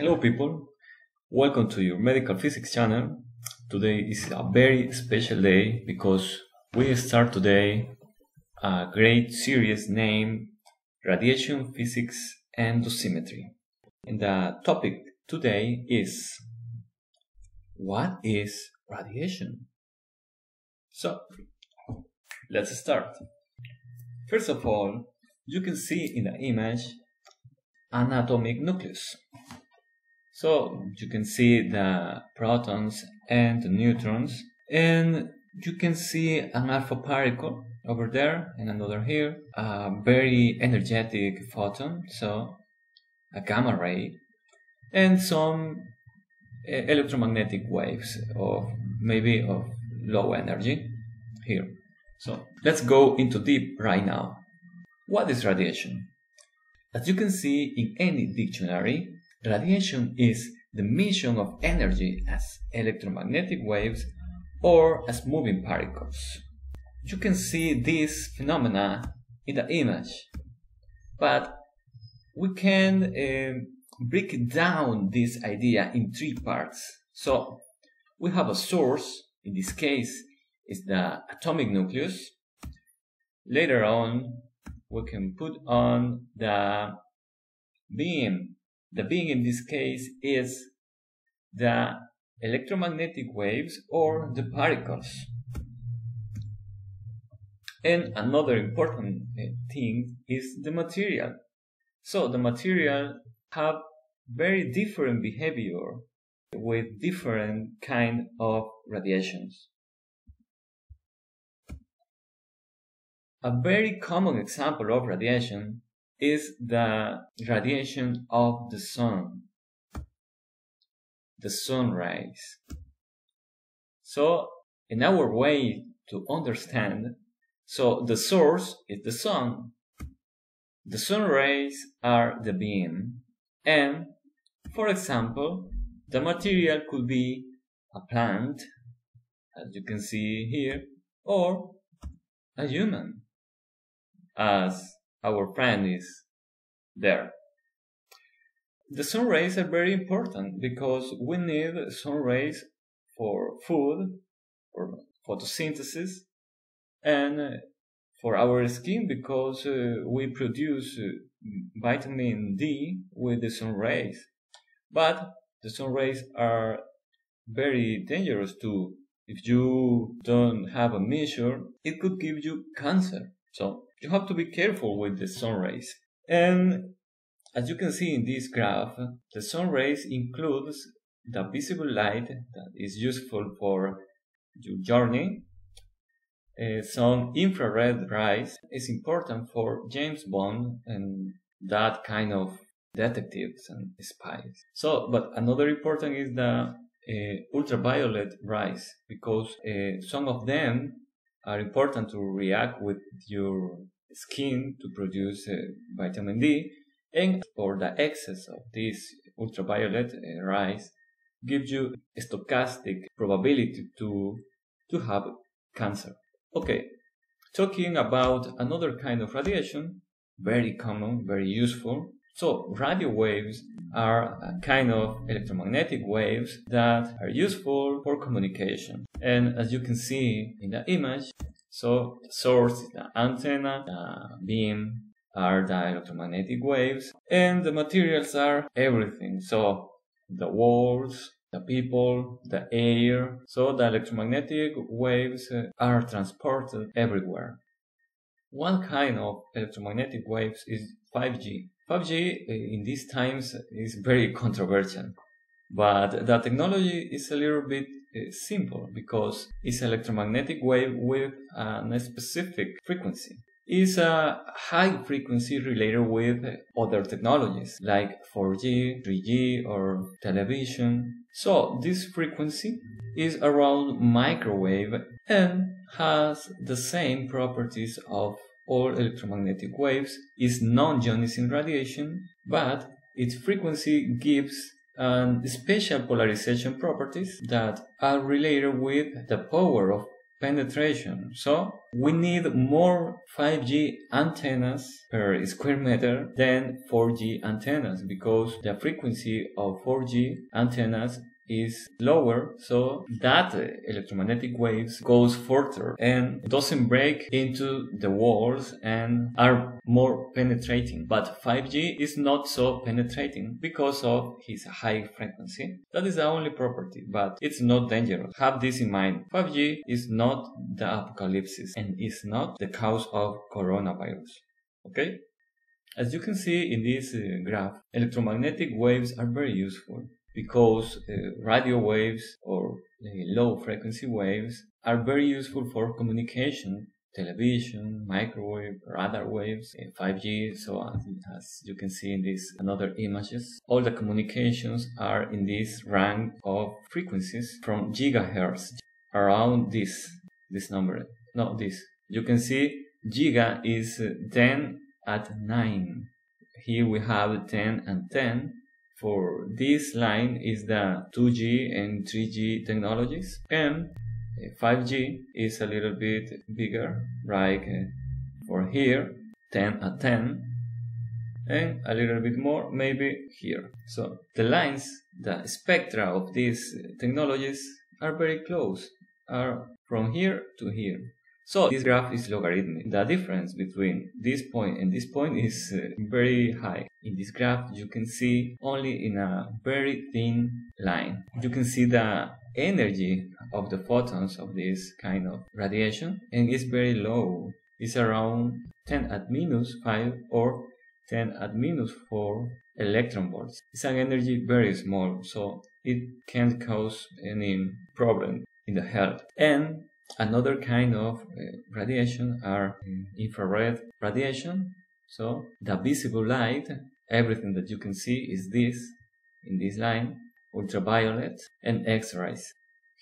Hello people, welcome to your medical physics channel. Today is a very special day because we start today a great series named Radiation Physics and Dosimetry. And the topic today is, what is radiation? So, let's start. First of all, you can see in the image an atomic nucleus. So you can see the protons and the neutrons, and you can see an alpha particle over there and another here, a very energetic photon, so a gamma ray, and some electromagnetic waves of maybe of low energy here. So let's go into deep right now. What is radiation? As you can see in any dictionary, radiation is the emission of energy as electromagnetic waves or as moving particles. You can see these phenomena in the image, but we can break down this idea in three parts. So we have a source, in this case is the atomic nucleus. Later on we can put on the beam. The beam in this case is the electromagnetic waves or the particles. And another important thing is the material. So the material have very different behavior with different kind of radiations. A very common example of radiation is the radiation of the sunrise. So in our way to understand, so the source is the sun, the sun rays are the beam, and for example, the material could be a plant, as you can see here, or a human, as our friend is there. The sun rays are very important because we need sun rays for food, for photosynthesis, and for our skin because we produce vitamin D with the sun rays. But the sun rays are very dangerous too. If you don't have a measure, it could give you cancer. So you have to be careful with the sun rays. And as you can see in this graph, the sun rays includes the visible light that is useful for your journey. Some infrared rays is important for James Bond and that kind of detectives and spies. So, but another important is the ultraviolet rays, because some of them are important to react with your skin to produce vitamin D, and for the excess of this ultraviolet rays gives you a stochastic probability to have cancer. Okay, talking about another kind of radiation, very common, very useful. So radio waves are a kind of electromagnetic waves that are useful for communication. And as you can see in the image, so the source, the antenna, the beam are the electromagnetic waves, and the materials are everything. So the walls, the people, the air. So the electromagnetic waves are transported everywhere. One kind of electromagnetic waves is 5G. 5G in these times is very controversial, but the technology is a little bit simple because it's electromagnetic wave with a specific frequency. It's a high frequency related with other technologies like 4G, 3G or television. So this frequency is around microwave and has the same properties of all electromagnetic waves, is non-ionizing radiation, but its frequency gives special polarization properties that are related with the power of penetration. So we need more 5G antennas per square meter than 4G antennas, because the frequency of 4G antennas is lower, so that electromagnetic waves goes further and doesn't break into the walls and are more penetrating. But 5G is not so penetrating because of its high frequency. That is the only property, but it's not dangerous. Have this in mind. 5G is not the apocalypse and is not the cause of coronavirus. Okay? As you can see in this graph, electromagnetic waves are very useful, because radio waves or low frequency waves are very useful for communication, television, microwave, radar waves, 5G, so as you can see in these and other images, all the communications are in this range of frequencies from gigahertz around this number. No, this. You can see giga is 10 at 9. Here we have 10 and 10. For this line is the 2G and 3G technologies, and 5G is a little bit bigger, like for here 10 at 10 and a little bit more maybe here. So the lines, the spectra of these technologies are very close, are from here to here. So this graph is logarithmic. The difference between this point and this point is very high. In this graph you can see only in a very thin line. You can see the energy of the photons of this kind of radiation, and it's very low. It's around 10 at minus 5 or 10 at minus 4 electron volts. It's an energy very small, so it can't cause any problem in the health. And another kind of radiation are infrared radiation. So the visible light, everything that you can see is this, in this line, ultraviolet and X-rays.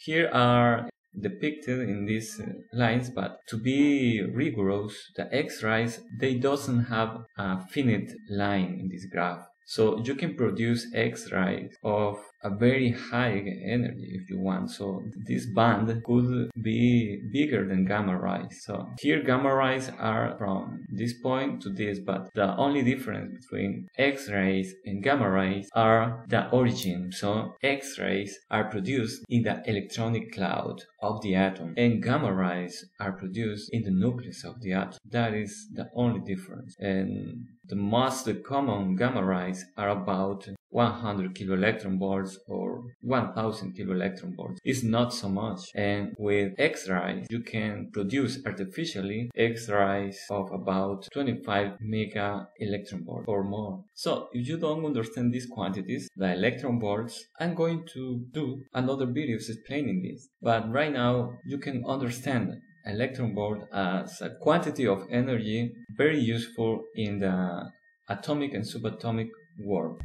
Here are depicted in these lines, but to be rigorous, the X-rays, they doesn't have a finite line in this graph. So you can produce X-rays of a very high energy if you want. So this band could be bigger than gamma rays. So here gamma rays are from this point to this, but the only difference between X-rays and gamma rays are the origin. So X-rays are produced in the electronic cloud of the atom, and gamma rays are produced in the nucleus of the atom. That is the only difference. And the most common gamma rays are about 100 kilo electron volts or 1000 kilo electron volts. It's not so much. And with X-rays, you can produce artificially X-rays of about 25 mega electron volts or more. So if you don't understand these quantities, the electron volts, I'm going to do another video explaining this. But right now, you can understand electron volt as a quantity of energy very useful in the atomic and subatomic world.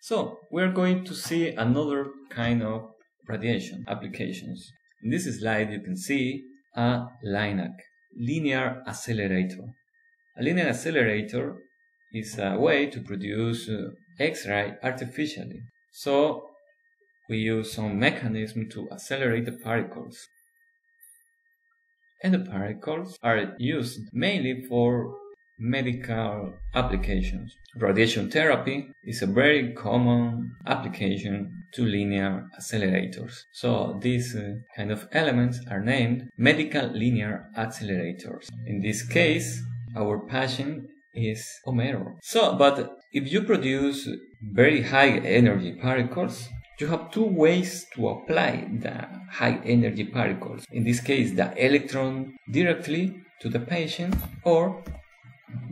So we're going to see another kind of radiation applications. In this slide you can see a LINAC, linear accelerator. A linear accelerator is a way to produce X-ray artificially. So we use some mechanism to accelerate the particles. And the particles are used mainly for medical applications. Radiation therapy is a very common application to linear accelerators. So these kind of elements are named medical linear accelerators. In this case, our patient is Homero. So, but if you produce very high energy particles, you have two ways to apply the high energy particles. In this case, the electron directly to the patient, or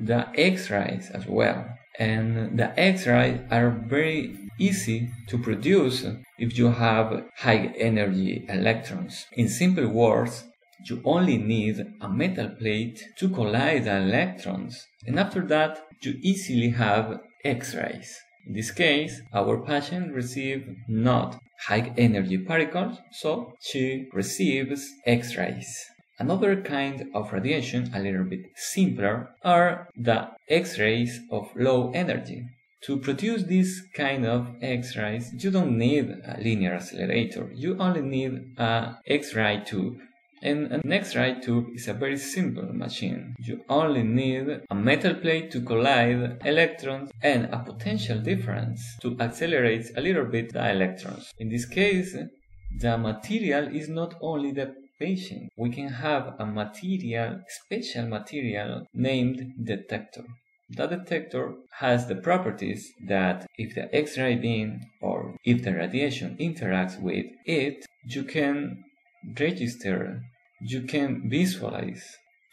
the X-rays as well. And the X-rays are very easy to produce if you have high energy electrons. In simple words, you only need a metal plate to collide the electrons, and after that you easily have X-rays. In this case, our patient received not high energy particles, so she receives X-rays. Another kind of radiation, a little bit simpler, are the X-rays of low energy. To produce this kind of X-rays, you don't need a linear accelerator. You only need an X-ray tube. And an X-ray tube is a very simple machine. You only need a metal plate to collide electrons and a potential difference to accelerate a little bit the electrons. In this case, the material is not only the patient. We can have a material, special material, named detector. The detector has the properties that if the X-ray beam or if the radiation interacts with it, you can register, you can visualize,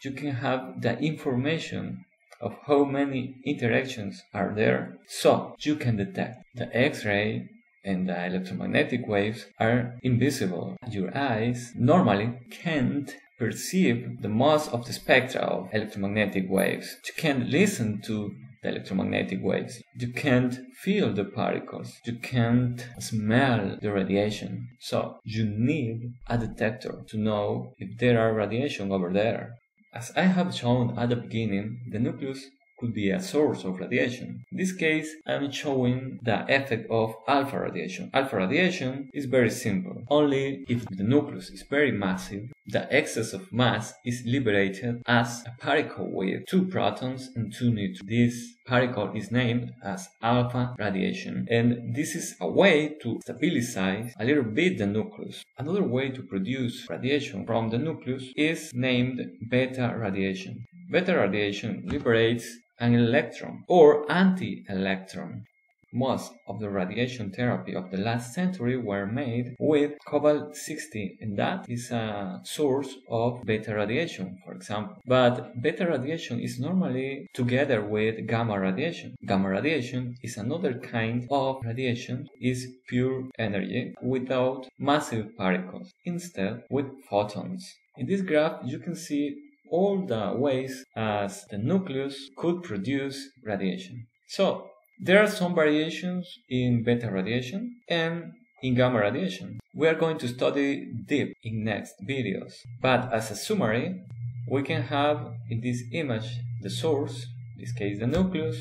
you can have the information of how many interactions are there, so you can detect. The X-ray and the electromagnetic waves are invisible. Your eyes normally can't perceive the most of the spectra of electromagnetic waves. You can't listen to the electromagnetic waves. You can't feel the particles. You can't smell the radiation. So you need a detector to know if there are radiation over there. As I have shown at the beginning, the nucleus could be a source of radiation. In this case, I'm showing the effect of alpha radiation. Alpha radiation is very simple. Only if the nucleus is very massive, the excess of mass is liberated as a particle with 2 protons and 2 neutrons. This particle is named as alpha radiation, and this is a way to stabilize a little bit the nucleus. Another way to produce radiation from the nucleus is named beta radiation. Beta radiation liberates an electron or anti-electron. Most of the radiation therapy of the last century were made with cobalt-60, and that is a source of beta radiation, for example. But beta radiation is normally together with gamma radiation. Gamma radiation is another kind of radiation, is pure energy without massive particles, instead with photons. In this graph you can see all the ways as the nucleus could produce radiation. So there are some variations in beta radiation and in gamma radiation. We are going to study deep in next videos, but as a summary, we can have in this image the source, in this case the nucleus,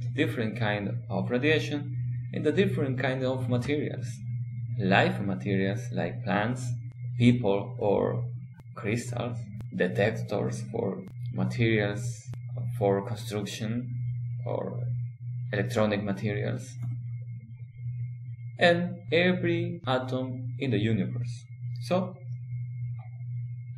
the different kind of radiation, and the different kind of materials, life materials like plants, people, or crystals, detectors for materials for construction or electronic materials, and every atom in the universe. So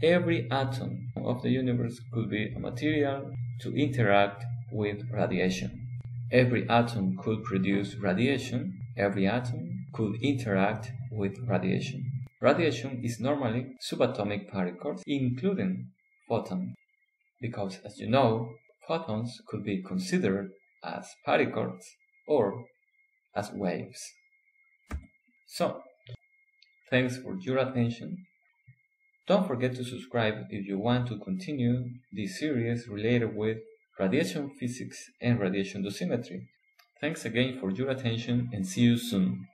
every atom of the universe could be a material to interact with radiation. Every atom could produce radiation. Every atom could interact with radiation. Radiation is normally subatomic particles, including photons, because as you know, photons could be considered as particles or as waves. So, thanks for your attention. Don't forget to subscribe if you want to continue this series related with radiation physics and radiation dosimetry. Thanks again for your attention and see you soon.